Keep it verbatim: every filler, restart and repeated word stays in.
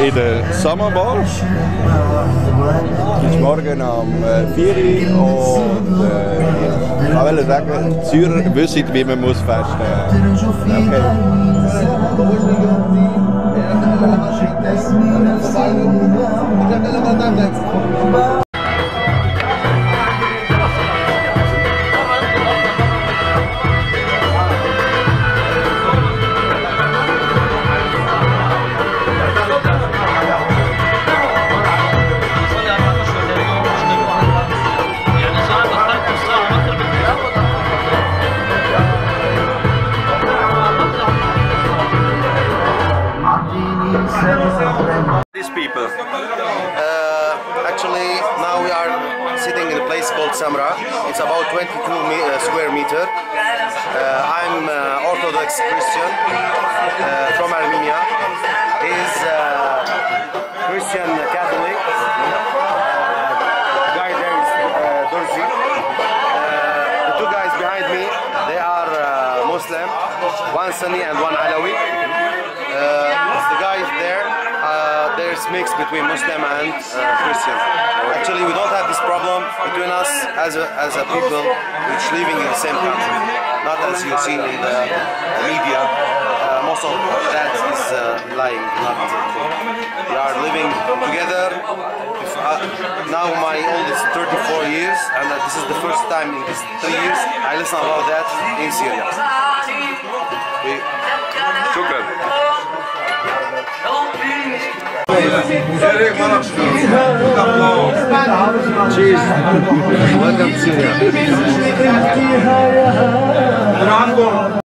In de Summerball. Het is morgen om vier uur. Ik wil zeggen, Zürcher wist wie man muss feststellen. Okay. People. Uh, actually, now we are sitting in a place called Samra. It's about twenty-two me uh, square meter. Uh, I'm uh, Orthodox Christian uh, from Armenia. He's uh, Christian Catholic. Uh, the guy there is uh, Dorzi. Uh, the two guys behind me, they are uh, Muslim, one Sunni and one Alawi. Uh, the guy is there. Uh, there's mix between Muslim and uh, Christian. Actually, we don't have this problem between us as a, as a people which living in the same country. Not as you see in the, the media. Uh, most of that is uh, lying. Not, we are living together. If, uh, now my oldest is thirty-four years, and uh, this is the first time in these three years I listen about that in Syria. We, Cheers. Welcome to Syria.